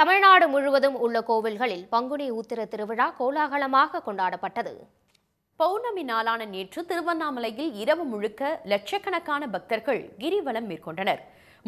தமிழ்நாடு முழுவதும் உள்ள கோவில்களில் பங்குனி உத்திர திருவிழா கோலாகலமாக கொண்டாடப்பட்டது. பௌர்ணமி நாளான நேற்று திருவண்ணாமலையில் இரவு முழுக்க லட்சக்கணக்கான பக்தர்கள் கிரிவலம் மேற்கொண்டனர்.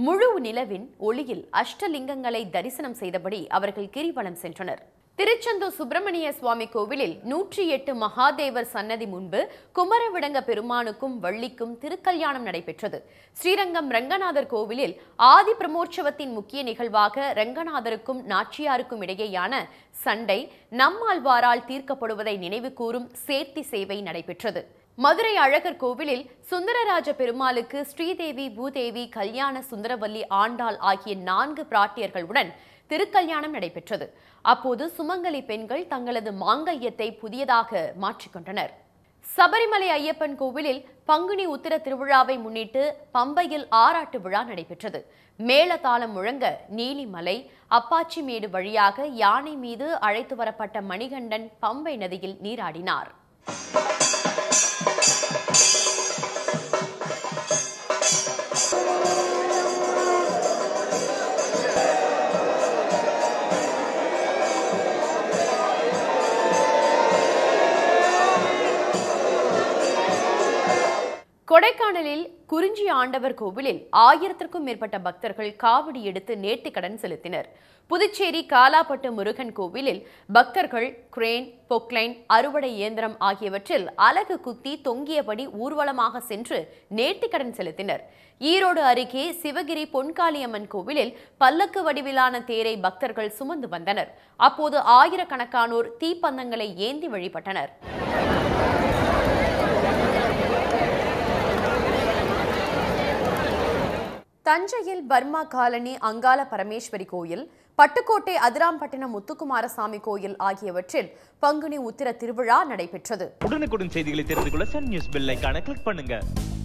முழு நிலவின் ஒளியில் அஷ்டலிங்கங்களை தரிசனம் செய்தபடி அவர்கள் கிரிவலம் சென்றனர். திருச்செந்தூர் சுப்பிரமணிய சுவாமி கோவிலில் 108 மகாதேவர் சன்னதி முன்பு குமரவிடங்க பெருமானுக்கும் வள்ளிக்கும் திருக்கல்யாணம் நடைபெற்றது. ஸ்ரீரங்கம் ரங்கநாதர் கோவிலில் ஆதி பிரமோற்சவத்தின் முக்கிய நிகழ்வாக ரங்கநாதருக்கும் நாச்சியாருக்கும் இடையேயான சண்டை நம்மாழ்வாரால் தீர்க்கப்படுவதை நினைவு கூறும் சேத்தி சேவை நடைபெற்றது. மதுரை அழகர் கோவிலில் சுந்தர ராஜ பெருமாளுக்கு ஸ்ரீதேவி, பூதேவி, கல்யாண சுந்தரவல்லி, ஆண்டாள் ஆகிய 4 பிராட்டியர்களுடன் திருக்கல்யாணம் நடைபெற்றது. அப்போது சுமங்கலி பெண்கள் தங்களது மாங்கல்யத்தை புதியதாக மாற்றிக்கொண்டனர். சபரிமலை ஐயப்பன் கோவிலில் பங்குனி உத்திர திருவிழாவை முன்னிட்டு பம்பையில் ஆராட்டு விழா நடைபெற்றது. மேளதாளம் முழங்க நீலிமலை அப்பாச்சிமேடு வழியாக யானை மீது அழைத்து வரப்பட்ட மணிகண்டன் பம்பை நதியில் நீராடினார். கொடைக்கானலில் குறிஞ்சி ஆண்டவர் கோவிலில் 1000க்கும் மேற்பட்ட பக்தர்கள் காவடி எடுத்து நேர்த்திக்கடன் செலுத்தினர். புதுச்சேரி காலாப்பட்டு முருகன் கோவிலில் பக்தர்கள் கிரேன், பொக்லைன், அறுவடை இயந்திரம் ஆகியவற்றில் அலகு குத்தி தொங்கியபடி ஊர்வலமாக சென்று நேர்த்திக்கடன் செலுத்தினர். ஈரோடு அருகே சிவகிரி பொன்காளியம்மன் கோவிலில் பல்லக்கு வடிவிலான தேரை பக்தர்கள் சுமந்து வந்தனர். அப்போது ஆயிரக்கணக்கானோர் தீப்பந்தங்களை ஏந்தி வழிபட்டனர். தஞ்சையில் பர்மா காலனி அங்கால பரமேஸ்வரி கோயில், பட்டுக்கோட்டை அதிராம் பட்டின முத்துக்குமார சாமிகோயில் ஆகியவற்றில் பங்குனி உத்திர திருவிழா நடைபெற்றது. உடனுக்குடன் செய்திகளை தெரிந்து கொள்ள சன் நியூஸ் பெல் ஐகானை கிளிக் பண்ணுங்க.